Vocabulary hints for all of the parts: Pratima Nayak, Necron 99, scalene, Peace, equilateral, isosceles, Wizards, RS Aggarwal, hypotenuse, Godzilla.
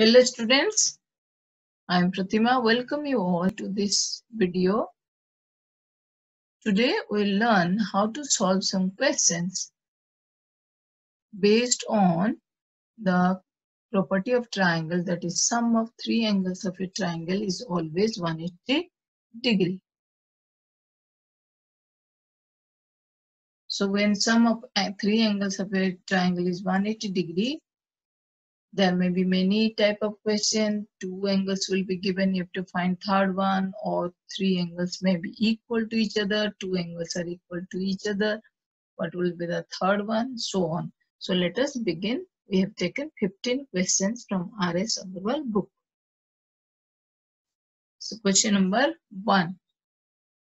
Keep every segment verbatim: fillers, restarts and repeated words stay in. Hello students, I am Pratima. Welcome you all to this video. Today we will learn how to solve some questions based on the property of triangle, that is sum of three angles of a triangle is always one hundred eighty degrees. So when sum of three angles of a triangle is one hundred eighty degrees, there may be many type of question. Two angles will be given, you have to find third one, or three angles may be equal to each other, two angles are equal to each other, what will be the third one, so on. So let us begin. We have taken fifteen questions from R S Aggarwal book. So question number one.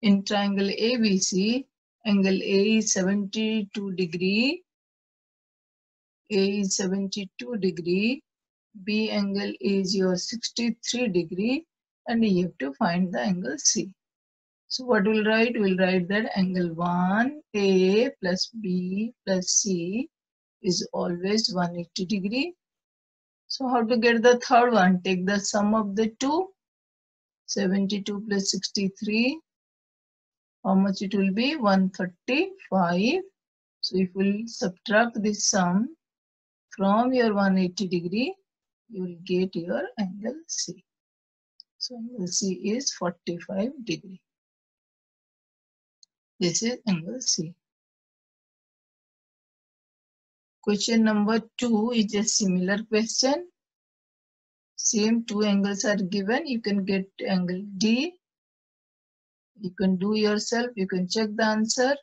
In triangle A B C, angle A is seventy-two degrees. A is seventy-two degrees, B angle is your sixty-three degrees, and you have to find the angle C. So what we'll write? We'll write that angle one A plus B plus C is always one hundred eighty degrees. So how to get the third one? Take the sum of the two, seventy-two plus sixty-three, how much it will be? one hundred thirty-five. So if we'll subtract this sum from your one hundred eighty degrees, you will get your angle C. So angle C is forty-five degrees. This is angle C. Question number two is a similar question. Same two angles are given. You can get angle D. You can do yourself. You can check the answer.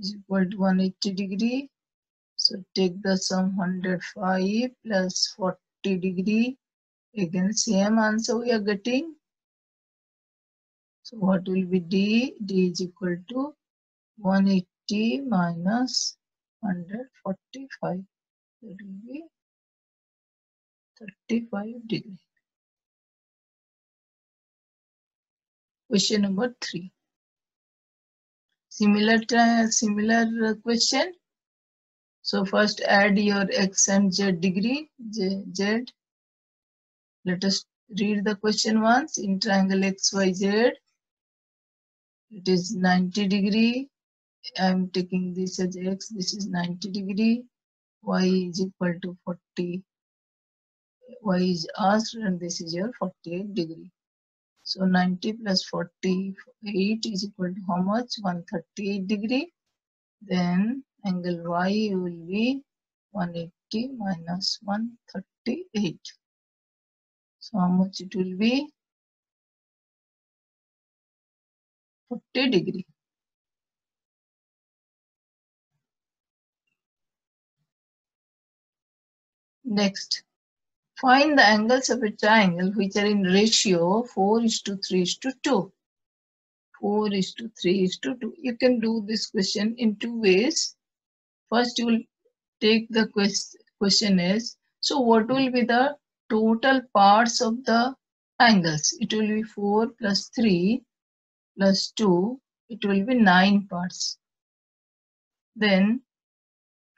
Is equal to one hundred eighty degrees. So take the sum one hundred five plus forty degrees. Again, same answer we are getting. So what will be D? D is equal to one hundred eighty minus one hundred forty-five. That will be thirty-five degrees. Question number three. Similar similar question. So first add your x and z degree. Z, z. Let us read the question once. In triangle X Y Z, it is ninety degrees. I am taking this as x. This is ninety degrees. Y is equal to forty. Y is asked, and this is your forty-eight degrees. So ninety plus forty-eight is equal to how much? one hundred thirty-eight degrees. Then angle Y will be one hundred eighty minus one hundred thirty-eight. So how much it will be? forty degrees. Next. Find the angles of a triangle which are in ratio four is to three is to two. four is to three is to two. You can do this question in two ways. First, you will take the quest question as, so what will be the total parts of the angles? It will be four plus three plus two. It will be nine parts. Then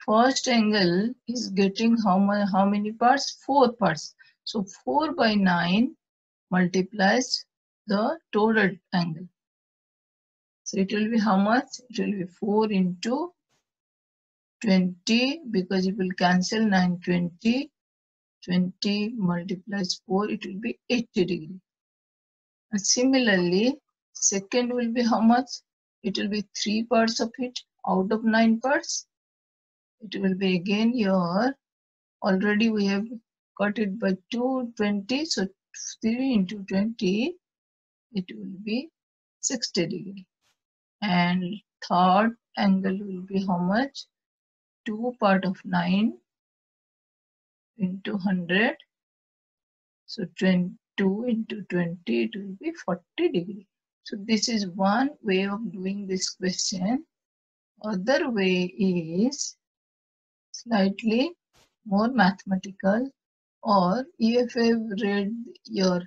first angle is getting how many, how many parts? Four parts. So four by nine multiplies the total angle. So it will be how much? It will be four into twenty, because it will cancel nine, twenty. twenty multiplies four, it will be eighty degrees. And similarly, second will be how much? It will be three parts of it out of nine parts. It will be again your, already we have cut it by two, twenty, so three into twenty, it will be sixty degrees. And third angle will be how much? two part of nine into one hundred, so twenty-two into twenty, it will be forty degrees. So this is one way of doing this question. Other way is slightly more mathematical, or if you have read your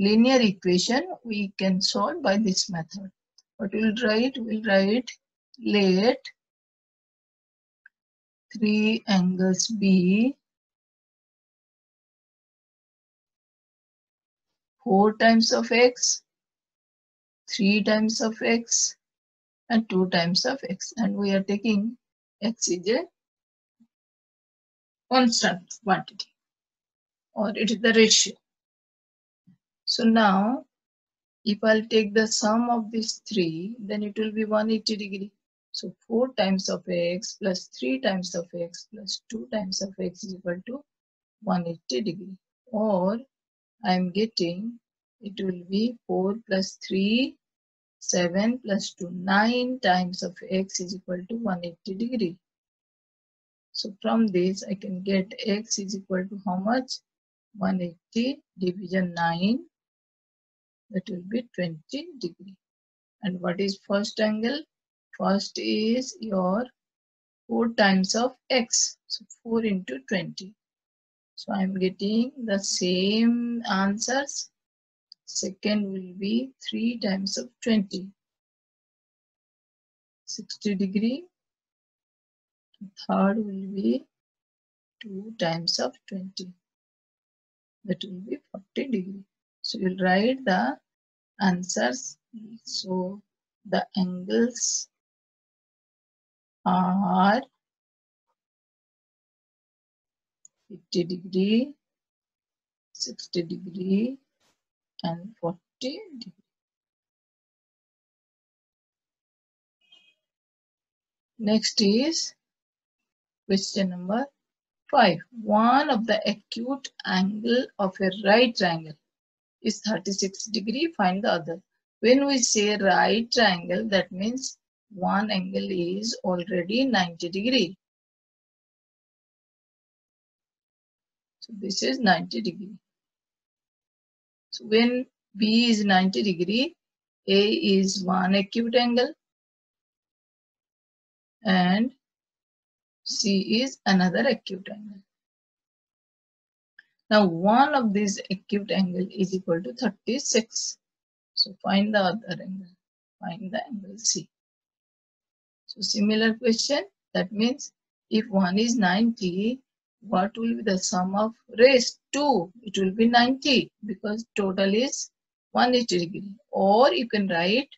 linear equation, we can solve by this method. What we'll write? We'll write let three angles B four times of x, three times of x, and two times of x. And we are taking x is a constant quantity, or it is the ratio. So now, if I'll take the sum of these three, then it will be one hundred eighty degrees. So four times of x plus three times of x plus two times of x is equal to one hundred eighty degrees. Or I am getting, it will be four plus three, seven plus two, nine times of x is equal to one hundred eighty degrees. So from this I can get x is equal to how much? one hundred eighty division nine, that will be twenty degrees. And what is first angle? First is your four times of x. So four into twenty. So I am getting the same answers. Second will be three times of twenty, sixty degrees. Third will be two times of twenty, that will be forty degrees. So you will write the answers. So the angles are fifty degrees, sixty degrees, and forty degrees. Next is question number five. One of the acute angle of a right triangle is thirty-six degrees. Find the other. When we say right triangle, that means one angle is already ninety degrees. So this is ninety degrees. So when B is ninety degrees, A is one acute angle and C is another acute angle. Now one of these acute angle is equal to thirty-six. So find the other angle. Find the angle C. So similar question. That means if one is ninety, what will be the sum of rays? two. It will be ninety because total is one hundred eighty degrees. Or you can write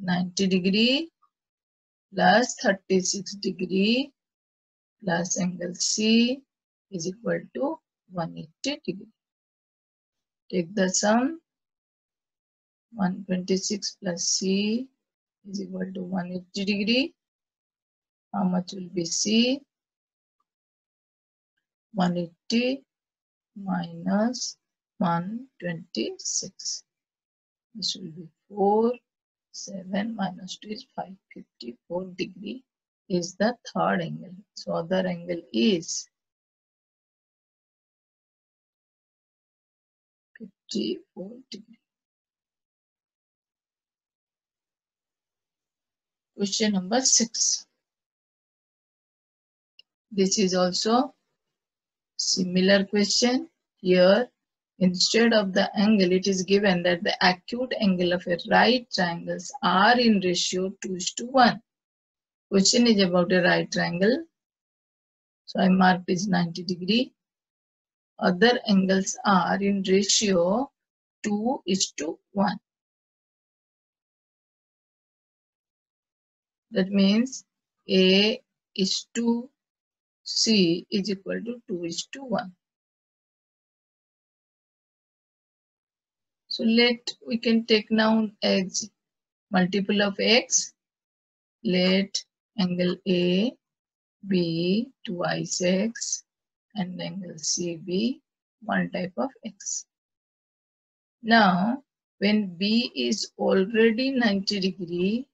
ninety degrees plus thirty-six degrees plus angle C is equal to one hundred eighty degrees. Take the sum. one hundred twenty-six plus C is equal to one hundred eighty degrees. How much will be C? one hundred eighty minus one hundred twenty-six. This will be four. seven minus two is five. fifty-four degrees is the third angle. So other angle is fifty-four degrees. Question number six. This is also similar question. Here, instead of the angle, it is given that the acute angle of a right triangles are in ratio two is to one. Question is about a right triangle. So I mark is ninety degrees. Other angles are in ratio two is to one. That means A is two, C is equal to two is to one. So let we can take now x multiple of x. Let angle A be twice x and angle C be one type of x. Now when B is already ninety degrees,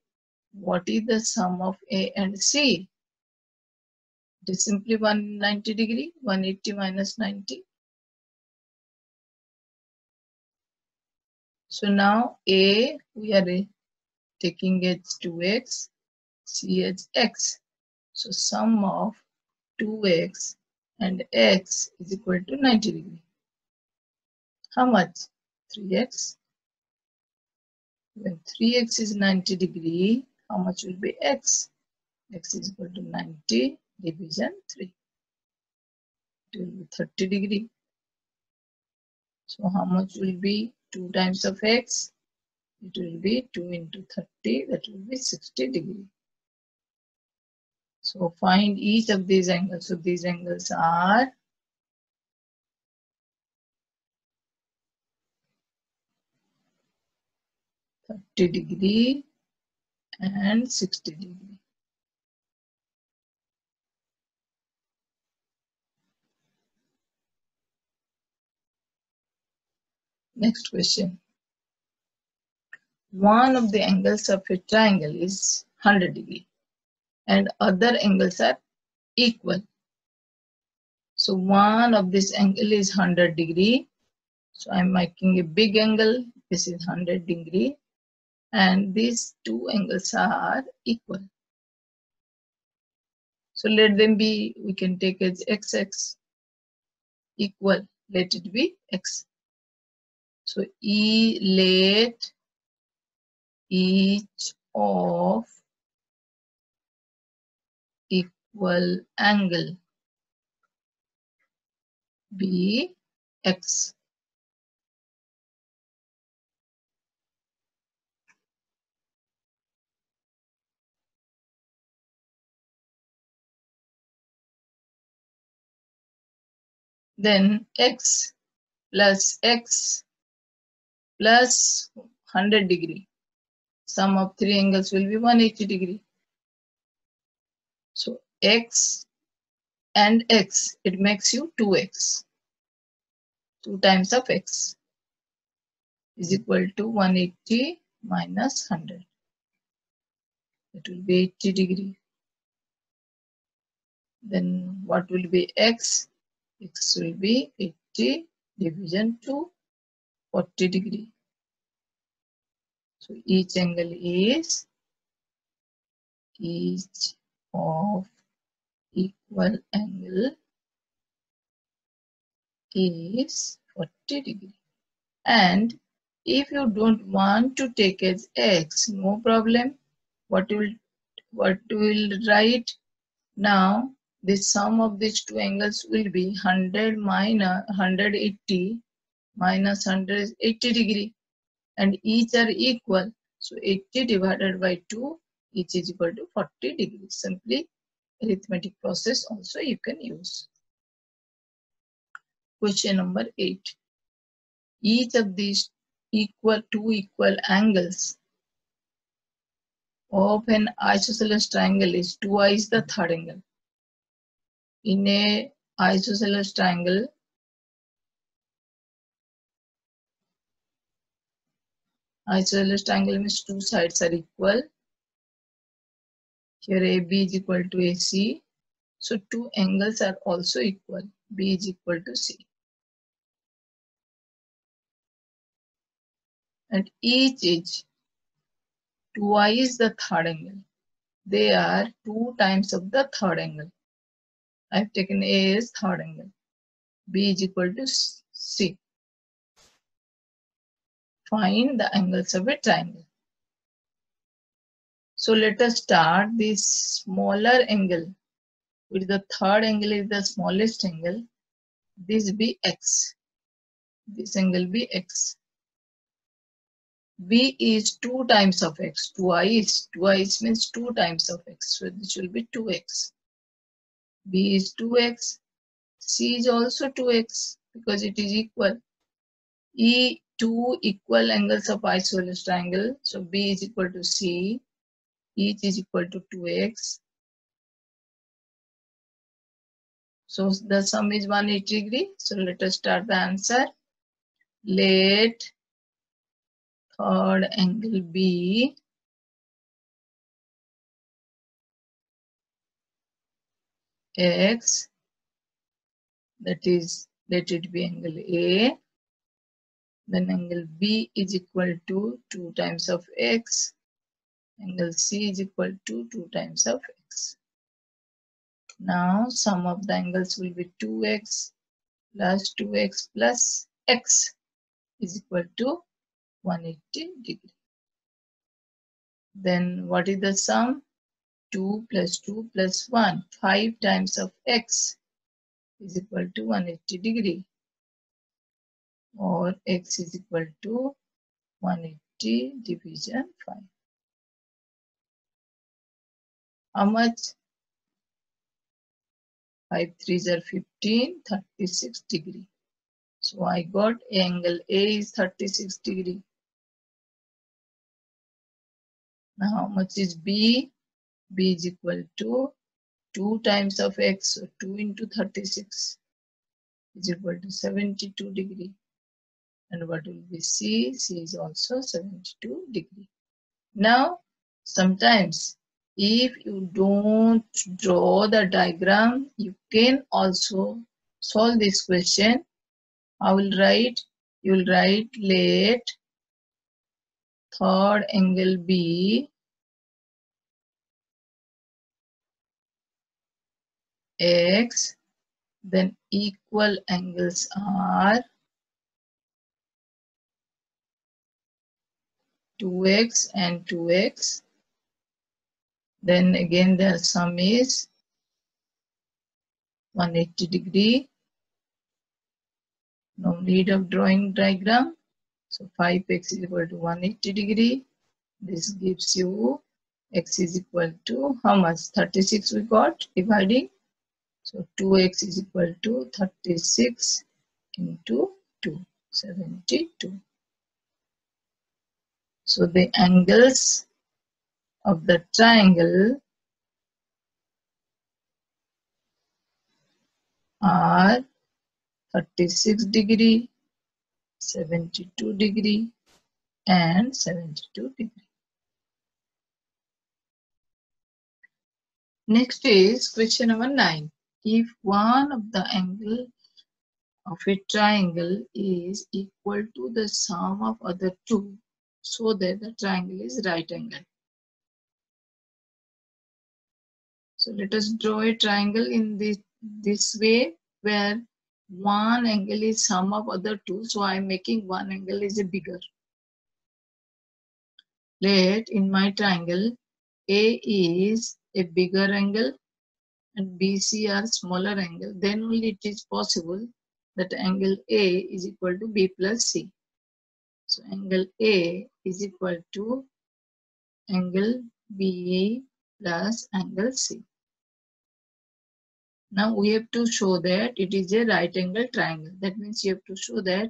what is the sum of A and C? It is simply one hundred ninety degrees, one hundred eighty minus ninety. So now A, we are taking as two x, C as x. So sum of two x and x is equal to ninety degrees. How much? three x. When three x is ninety degrees, how much will be x? X is equal to ninety division three. It will be thirty degrees. So how much will be two times of x? It will be two into thirty, that will be sixty degree. So find each of these angles. So these angles are thirty degree and sixty degree. Next question. One of the angles of a triangle is one hundred degree and other angles are equal. So one of this angle is one hundred degree. So I'm making a big angle. This is one hundred degree and these two angles are equal. So let them be, we can take as xx equal, let it be x. So E let each of equal angle be x. Then x plus x plus one hundred degree. Sum of three angles will be one hundred eighty degree. So x and x, it makes you two x. two times of x is equal to one hundred eighty minus one hundred. It will be eighty degree. Then what will be x? X will be eighty division two. forty degree. So each angle is each of equal angle is forty degree. And if you don't want to take as x, no problem. What will what will write now? The sum of these two angles will be one hundred minus one hundred eighty. Minus one hundred is eighty degree and each are equal. So eighty divided by two, each is equal to forty degree. Simply arithmetic process also you can use. Question number eight. Each of these equal two equal angles of an isosceles triangle is two i is the third angle. In a isosceles triangle, isosceles triangle means two sides are equal. Here A B is equal to A C. So two angles are also equal. B is equal to C. And each is two i is the third angle. They are two times of the third angle. I have taken A as third angle. B is equal to C. Find the angles of a triangle. So let us start this smaller angle, which the third angle is the smallest angle. This be x. This angle be x. B is two times of x. two i is two i means two times of x. So this will be two x. B is two x. C is also two x because it is equal. E two equal angles of isosceles triangle. So B is equal to C. Each is equal to two x. So the sum is one hundred eighty degree. So let us start the answer. Let third angle be x. That is, let it be angle A. Then angle B is equal to two times of x. Angle C is equal to two times of x. Now sum of the angles will be two x plus two x plus x is equal to one hundred eighty degree. Then what is the sum? two plus two plus one. five times of x is equal to one hundred eighty degree. or x is equal to one eighty division five. How much? five threes are fifteen, thirty-six degree. So I got angle A is thirty-six degree. Now how much is B? B is equal to two times of x, so two into thirty-six is equal to seventy-two degree. And what will be C? C is also seventy-two degree. Now, sometimes if you don't draw the diagram, you can also solve this question. I will write, you will write let third angle B X, then equal angles are two x and two x, then again their sum is one eighty degree. No need of drawing diagram. So five x is equal to one eighty degree. This gives you x is equal to how much? thirty-six we got dividing. So two x is equal to thirty-six into two, seventy-two. So the angles of the triangle are thirty-six degree, seventy-two degree, and seventy-two degree. Next is question number nine. If one of the angle of a triangle is equal to the sum of other two, so that the triangle is right angle. So let us draw a triangle in this, this way where one angle is sum of other two. So I am making one angle is a bigger. Let in my triangle A is a bigger angle and B C are smaller angle, then only it is possible that angle A is equal to B plus C. So angle A is equal to angle B plus angle C. Now we have to show that it is a right angle triangle. That means you have to show that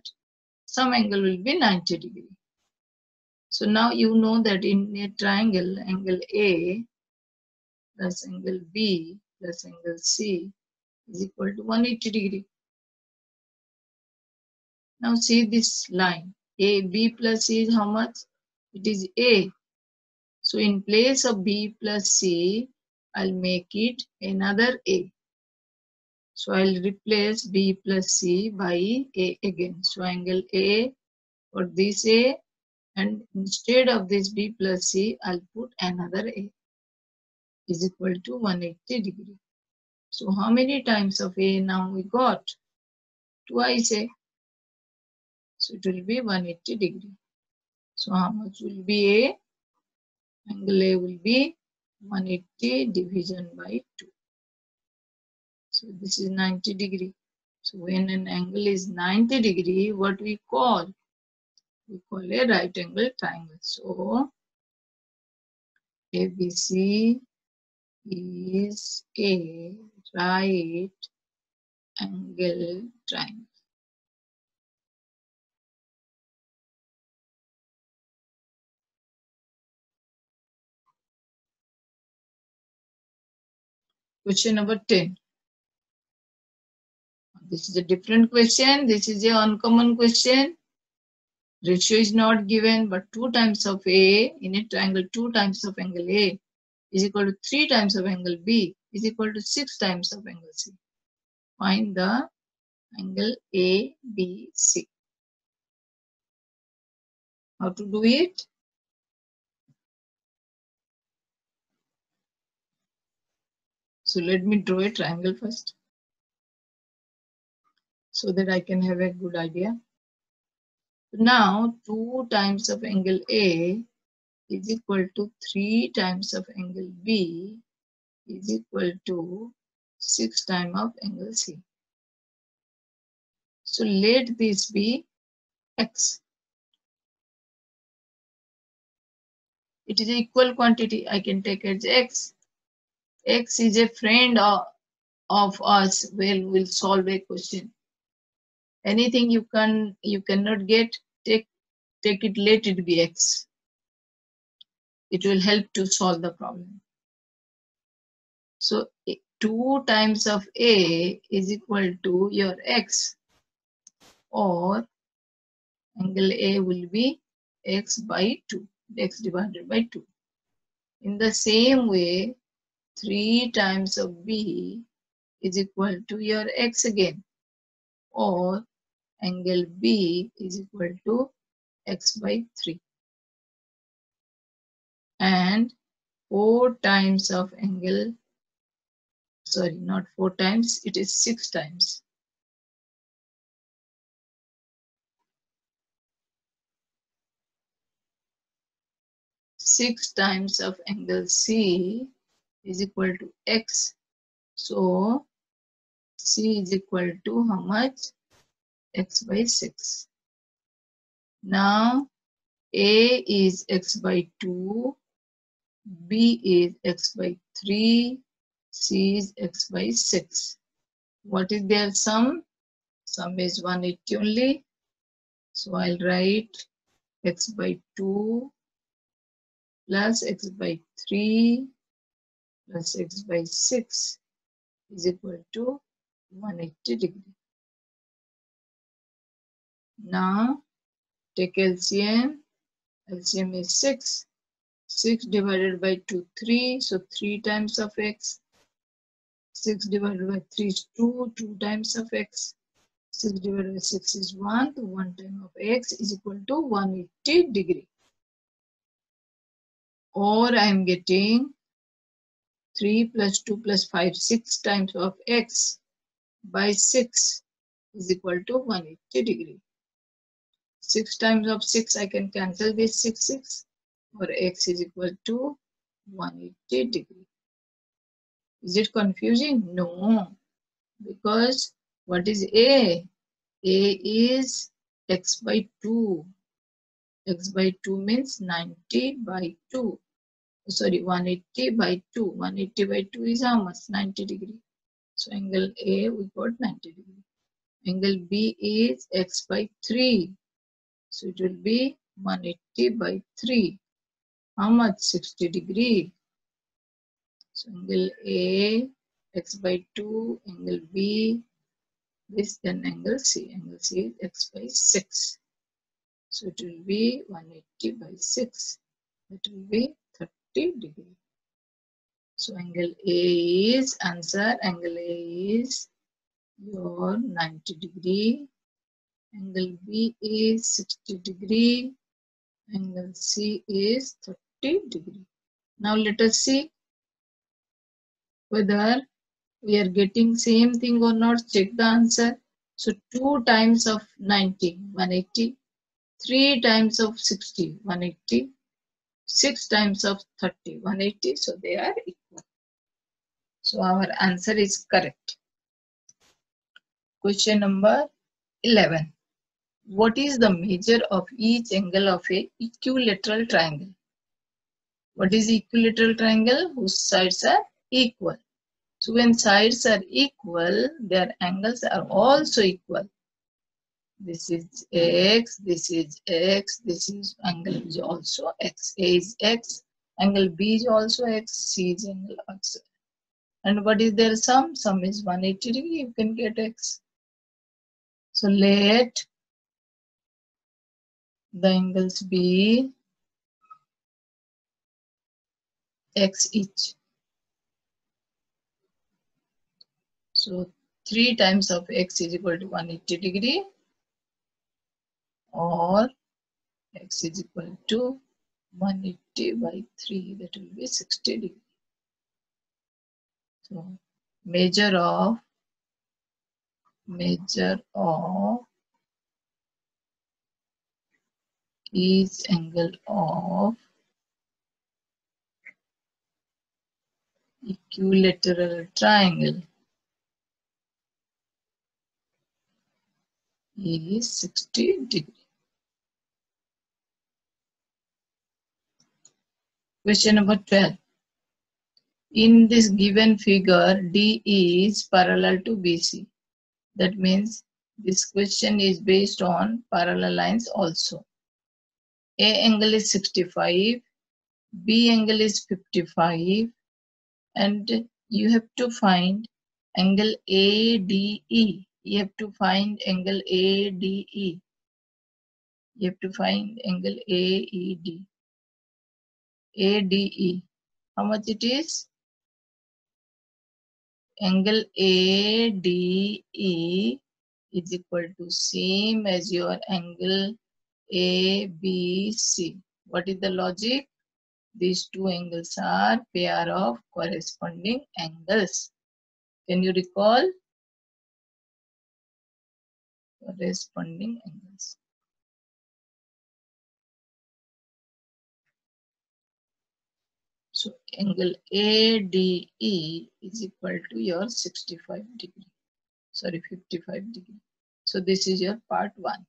some angle will be ninety degree. So now you know that in a triangle, angle A plus angle B plus angle C is equal to one eighty degree. Now see this line. A, B plus C is how much? It is A. So in place of B plus C, I'll make it another A. So I'll replace B plus C by A again. So angle A for this A, and instead of this B plus C, I'll put another A is equal to one eighty degree. So how many times of A now we got? Twice A. So it will be one eighty degree. So how much will be A? Angle A will be one eighty division by two. So this is ninety degree. So when an angle is ninety degree, what we call? We call a right angle triangle. So A B C is a right angle triangle. Question number ten. This is a different question. This is an uncommon question. Ratio is not given, but two times of A in a triangle, two times of angle A is equal to three times of angle B is equal to six times of angle C. Find the angle A, B, C. How to do it? So let me draw a triangle first, so that I can have a good idea. Now, two times of angle A is equal to three times of angle B is equal to six times of angle C. So let this be x. It is equal quantity. I can take as x. X is a friend of, of us. Well, we'll solve a question. Anything you can you cannot get, take take it, let it be x. It will help to solve the problem. So two times of a is equal to your x, or angle a will be x by two, x divided by two. In the same way, three times of b is equal to your x again, or angle b is equal to x by three. And four times of angle, sorry, not four times, it is six times. Six times of angle C is equal to x. So C is equal to how much? X by six. Now A is x by two, B is x by three, C is x by six. What is their sum? Sum is one hundred eighty only. So I'll write x by two plus x by three plus x by six is equal to one hundred eighty degree. Now take L C M. L C M is six. six divided by two, three. So three times of x. six divided by three is two, two times of x. six divided by six is one, so one time of x is equal to one hundred eighty degree. Or I am getting three plus two plus five, six times of x by six is equal to one hundred eighty degree. six times of six, I can cancel this six, six, or x is equal to one hundred eighty degree. Is it confusing? No, because what is a? A is x by two. X by two means ninety by two. Sorry, one hundred eighty by two. one hundred eighty by two is how much? ninety degree. So angle A, we got ninety degree. Angle B is x by three. So it will be one hundred eighty by three. How much? sixty degree. So angle A, x by two, angle B, this then angle C. Angle C is x by six. So it will be one hundred eighty by six. It will be thirty degree. So angle A is answer. Angle A is your ninety degree. Angle B is sixty degree. Angle C is thirty degree. Now let us see whether we are getting same thing or not. Check the answer. So two times of ninety, one hundred eighty, three times of sixty, one hundred eighty, six times of thirty, one hundred eighty. So they are equal. So our answer is correct. Question number eleven. What is the measure of each angle of a equilateral triangle? What is equilateral triangle? Whose sides are equal. So when sides are equal, their angles are also equal. This is x, this is x, this is angle is also x. A is x, angle B is also x, C is angle x. And what is their sum? Sum is one hundred eighty degree, you can get x. So let the angles be x each. So three times of x is equal to one hundred eighty degree, or x is equal to one hundred eighty by three, that will be sixty degree. So measure of, measure of each angle of equilateral triangle is sixty degree. Question number twelve. In this given figure, D is parallel to B C. That means this question is based on parallel lines also. A angle is sixty-five, B angle is fifty-five, and you have to find angle A D E. You have to find angle A D E. You have to find angle A E D. A D E. How much it is? Angle A D E is equal to same as your angle A B C. What is the logic? These two angles are pair of corresponding angles. Can you recall? Corresponding angles. So angle A D E is equal to your sixty-five degree. Sorry, fifty-five degree. So this is your part one.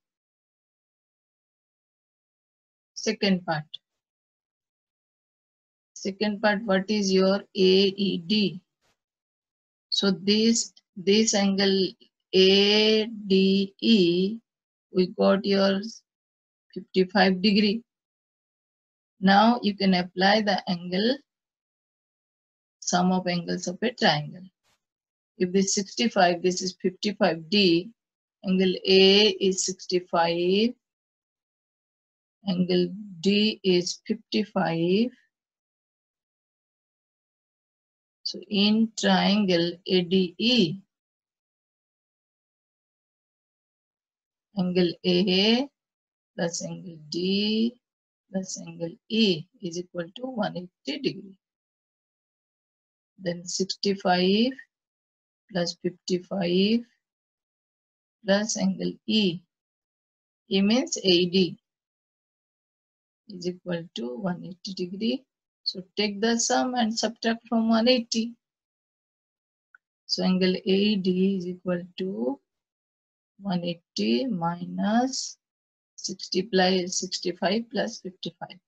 Second part. Second part, what is your A E D? So this, this angle A D E, we got your fifty-five degree. Now you can apply the angle, sum of angles of a triangle. If this is sixty-five, this is fifty-five D, angle A is sixty-five, angle D is fifty-five. So in triangle A D E, angle A plus angle D plus angle E is equal to one hundred eighty degree. Then sixty-five plus fifty-five plus angle E. E means A D is equal to one hundred eighty degree. So take the sum and subtract from one hundred eighty. So angle A D is equal to one hundred eighty minus sixty plus sixty-five plus fifty-five.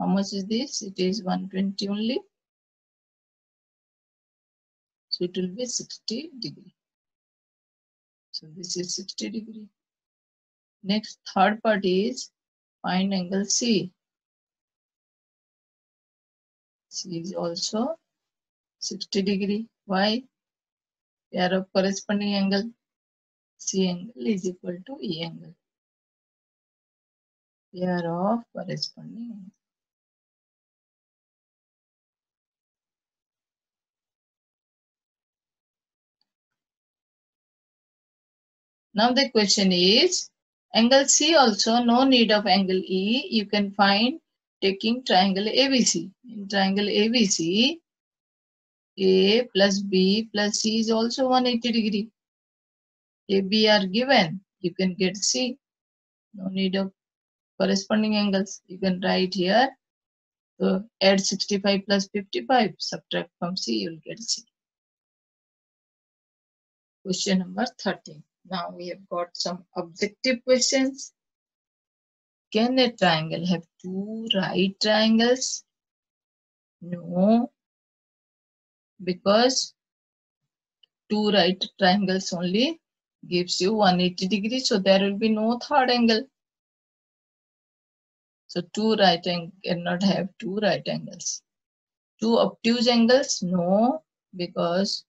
How much is this? It is one hundred twenty only. So it will be sixty degree. So this is sixty degree. Next, third part is find angle C. C is also sixty degree. Why? Pair of corresponding angle. C angle is equal to E angle. Pair of corresponding angle. Now the question is, angle C also no need of angle E. You can find taking triangle A B C. In triangle A B C, A plus B plus C is also one hundred eighty degree. A, B are given. You can get C. No need of corresponding angles. You can write here. So add sixty-five plus fifty-five. Subtract from C, you will get C. Question number thirteen. Now we have got some objective questions. Can a triangle have two right triangles? No. Because two right triangles only gives you one hundred eighty degree, so there will be no third angle. So two right angles cannot have two right angles. Two obtuse angles? No, because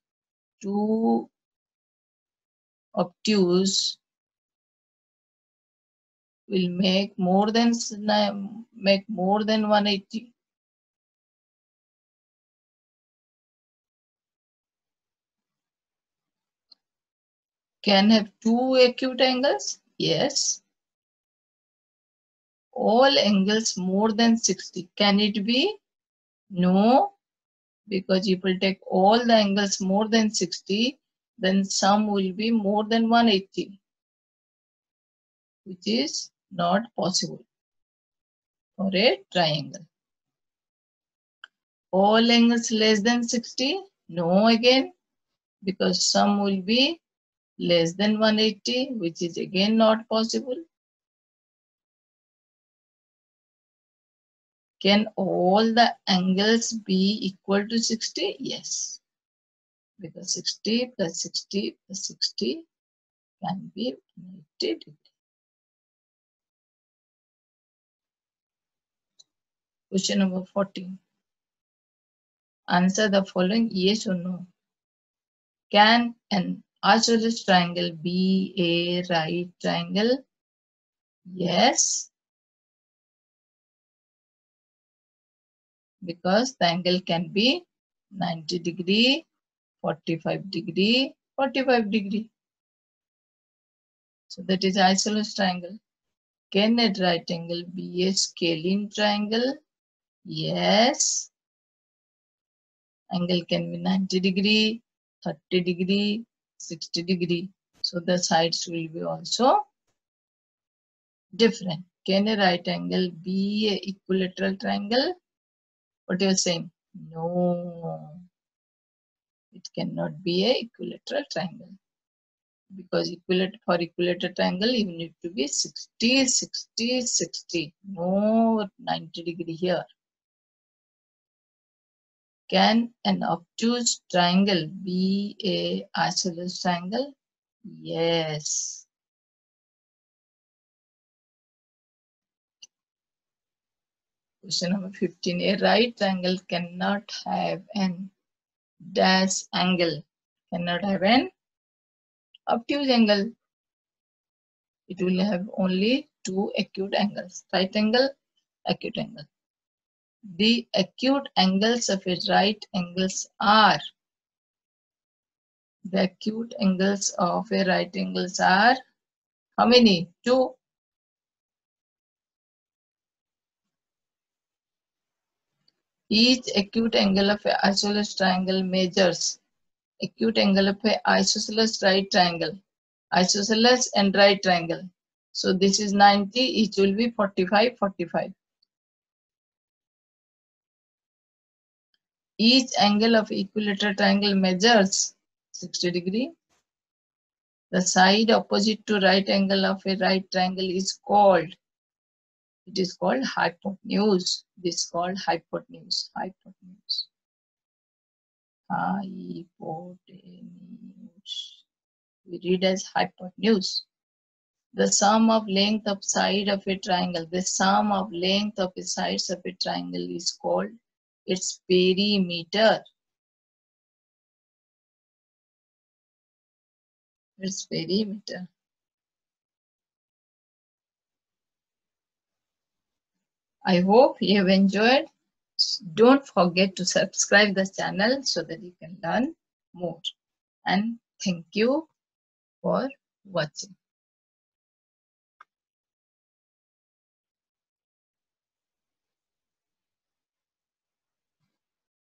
two obtuse will make more than make more than one hundred eighty. Can have two acute angles? Yes. All angles more than sixty. Can it be? No, because if you take all the angles more than sixty, then sum will be more than one hundred eighty, which is not possible for a triangle. All angles less than sixty? No again, because sum will be less than one hundred eighty, which is again not possible. Can all the angles be equal to sixty? Yes. Because sixty plus sixty plus sixty can be one hundred eighty degrees. Question number fourteen. Answer the following yes or no. Can an isosceles triangle be a right triangle? Yes. Because the angle can be ninety degree, forty-five degree, forty-five degree. So that is isosceles triangle. Can a right angle be a scalene triangle? Yes. Angle can be ninety degree, thirty degree, sixty degree. So the sides will be also different. Can a right angle be an equilateral triangle? What you are saying? No. It cannot be an equilateral triangle. Because equilateral, for equilateral triangle, you need to be sixty, sixty, sixty. No ninety degree here. Can an obtuse triangle be a isosceles triangle? Yes. Question number fifteen. A right triangle cannot have an dash angle. Cannot have an obtuse angle. It will have only two acute angles. Right angle, acute angle. The acute angles of a right angles are the acute angles of a right angles are how many? Two. Each acute angle of a isosceles triangle measures acute angle of a isosceles right triangle, isosceles and right triangle. So this is ninety. Each will be forty-five, forty-five. Each angle of equilateral triangle measures sixty degree. The side opposite to right angle of a right triangle is called, it is called hypotenuse. This is called hypotenuse. Hypotenuse. Hypotenuse. We read as hypotenuse. The sum of length of side of a triangle, the sum of length of the sides of a triangle is called its perimeter. Its perimeter. I hope you have enjoyed. Don't forget to subscribe the channel so that you can learn more. And thank you for watching.